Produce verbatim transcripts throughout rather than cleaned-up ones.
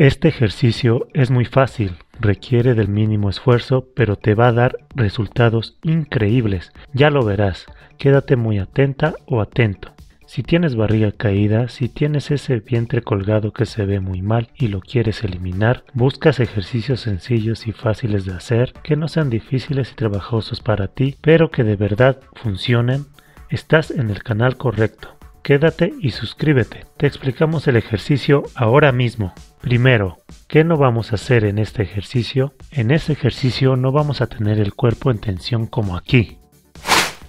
Este ejercicio es muy fácil, requiere del mínimo esfuerzo, pero te va a dar resultados increíbles. Ya lo verás, quédate muy atenta o atento. Si tienes barriga caída, si tienes ese vientre colgado que se ve muy mal y lo quieres eliminar, buscas ejercicios sencillos y fáciles de hacer, que no sean difíciles y trabajosos para ti, pero que de verdad funcionen, estás en el canal correcto. Quédate y suscríbete. Te explicamos el ejercicio ahora mismo. Primero, ¿qué no vamos a hacer en este ejercicio? En este ejercicio no vamos a tener el cuerpo en tensión como aquí.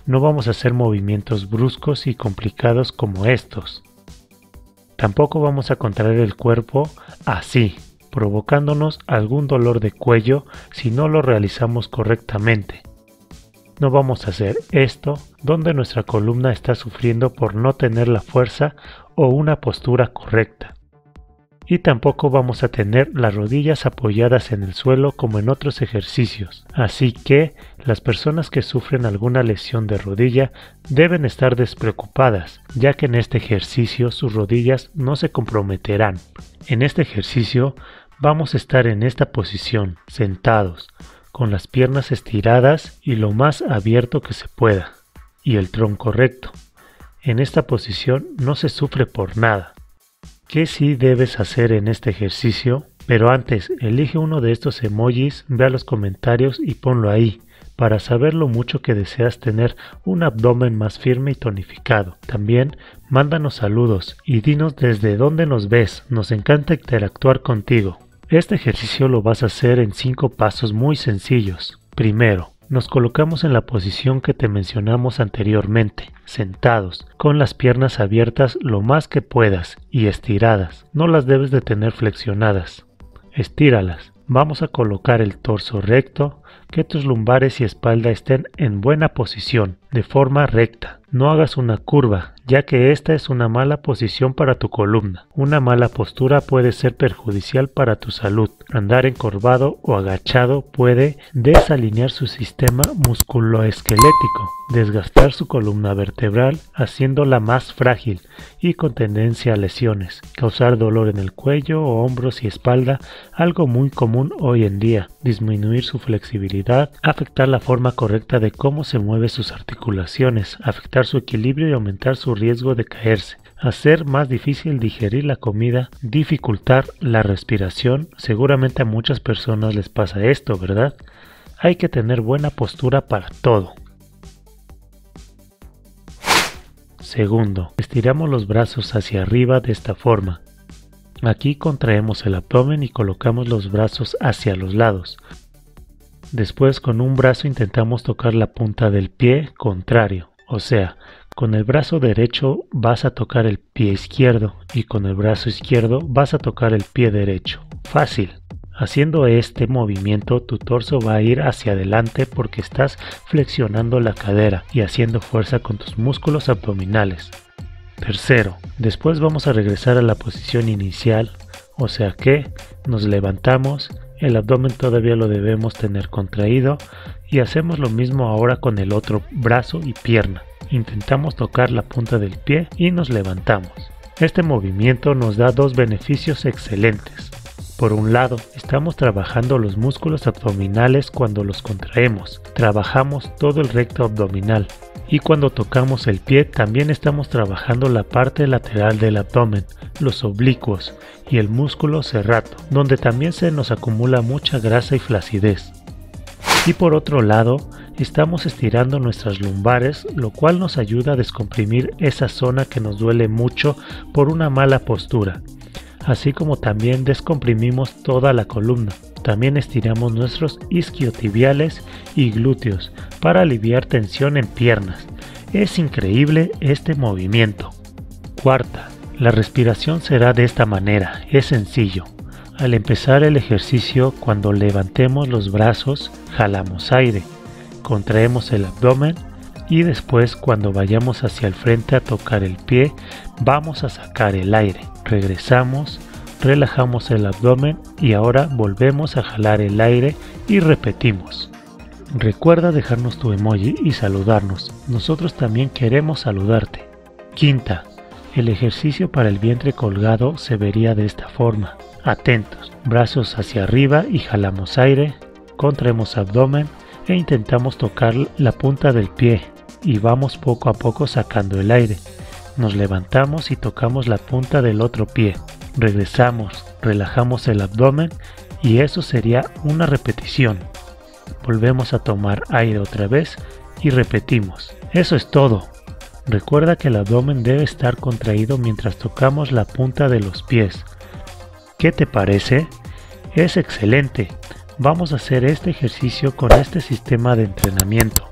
No vamos a hacer movimientos bruscos y complicados como estos. Tampoco vamos a contraer el cuerpo así, provocándonos algún dolor de cuello si no lo realizamos correctamente. No vamos a hacer esto donde nuestra columna está sufriendo por no tener la fuerza o una postura correcta. Y tampoco vamos a tener las rodillas apoyadas en el suelo como en otros ejercicios. Así que las personas que sufren alguna lesión de rodilla deben estar despreocupadas, ya que en este ejercicio sus rodillas no se comprometerán. En este ejercicio vamos a estar en esta posición, sentados, con las piernas estiradas y lo más abierto que se pueda, y el tronco recto. En esta posición no se sufre por nada. ¿Qué sí debes hacer en este ejercicio? Pero antes, elige uno de estos emojis, ve a los comentarios y ponlo ahí, para saber lo mucho que deseas tener un abdomen más firme y tonificado. También, mándanos saludos y dinos desde dónde nos ves, nos encanta interactuar contigo. Este ejercicio lo vas a hacer en cinco pasos muy sencillos. Primero, nos colocamos en la posición que te mencionamos anteriormente, sentados, con las piernas abiertas lo más que puedas y estiradas. No las debes de tener flexionadas. Estíralas. Vamos a colocar el torso recto, que tus lumbares y espalda estén en buena posición, de forma recta. No hagas una curva, ya que esta es una mala posición para tu columna. Una mala postura puede ser perjudicial para tu salud. Andar encorvado o agachado puede desalinear su sistema musculoesquelético, desgastar su columna vertebral, haciéndola más frágil y con tendencia a lesiones, causar dolor en el cuello, hombros y espalda, algo muy común hoy en día, disminuir su flexibilidad, afectar la forma correcta de cómo se mueven sus articulaciones, afectar su equilibrio y aumentar su riesgo de caerse, hacer más difícil digerir la comida, dificultar la respiración. Seguramente a muchas personas les pasa esto, ¿verdad? Hay que tener buena postura para todo. Segundo, estiramos los brazos hacia arriba de esta forma. Aquí contraemos el abdomen y colocamos los brazos hacia los lados. Después, con un brazo intentamos tocar la punta del pie contrario, o sea, con el brazo derecho vas a tocar el pie izquierdo y con el brazo izquierdo vas a tocar el pie derecho. Fácil. Haciendo este movimiento, tu torso va a ir hacia adelante porque estás flexionando la cadera y haciendo fuerza con tus músculos abdominales. Tercero, después vamos a regresar a la posición inicial, o sea que nos levantamos. El abdomen todavía lo debemos tener contraído y hacemos lo mismo ahora con el otro brazo y pierna. Intentamos tocar la punta del pie y nos levantamos. Este movimiento nos da dos beneficios excelentes. Por un lado, estamos trabajando los músculos abdominales cuando los contraemos. Trabajamos todo el recto abdominal. Y cuando tocamos el pie también estamos trabajando la parte lateral del abdomen, los oblicuos y el músculo serrato, donde también se nos acumula mucha grasa y flacidez. Y por otro lado, estamos estirando nuestras lumbares, lo cual nos ayuda a descomprimir esa zona que nos duele mucho por una mala postura, así como también descomprimimos toda la columna. También estiramos nuestros isquiotibiales y glúteos para aliviar tensión en piernas. Es increíble este movimiento. Cuarta, la respiración será de esta manera, es sencillo. Al empezar el ejercicio, cuando levantemos los brazos, jalamos aire, contraemos el abdomen y después, cuando vayamos hacia el frente a tocar el pie, vamos a sacar el aire. Regresamos. Relajamos el abdomen y ahora volvemos a jalar el aire y repetimos. Recuerda dejarnos tu emoji y saludarnos. Nosotros también queremos saludarte. Quinta, El ejercicio para el vientre colgado se vería de esta forma. Atentos, brazos hacia arriba y jalamos aire, contraemos abdomen e intentamos tocar la punta del pie y vamos poco a poco sacando el aire. Nos levantamos y tocamos la punta del otro pie. Regresamos, relajamos el abdomen y eso sería una repetición. Volvemos a tomar aire otra vez y repetimos. Eso es todo. Recuerda que el abdomen debe estar contraído mientras tocamos la punta de los pies. ¿Qué te parece? Es excelente. Vamos a hacer este ejercicio con este sistema de entrenamiento.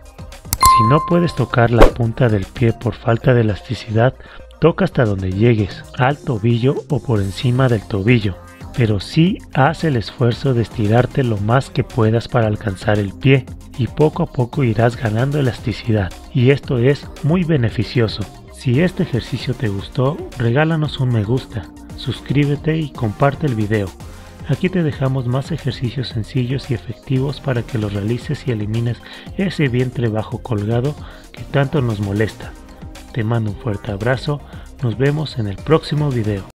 Si no puedes tocar la punta del pie por falta de elasticidad, toca hasta donde llegues, al tobillo o por encima del tobillo, pero sí haz el esfuerzo de estirarte lo más que puedas para alcanzar el pie y poco a poco irás ganando elasticidad, y esto es muy beneficioso. Si este ejercicio te gustó, regálanos un me gusta, suscríbete y comparte el video. Aquí te dejamos más ejercicios sencillos y efectivos para que los realices y elimines ese vientre bajo colgado que tanto nos molesta. Te mando un fuerte abrazo, nos vemos en el próximo video.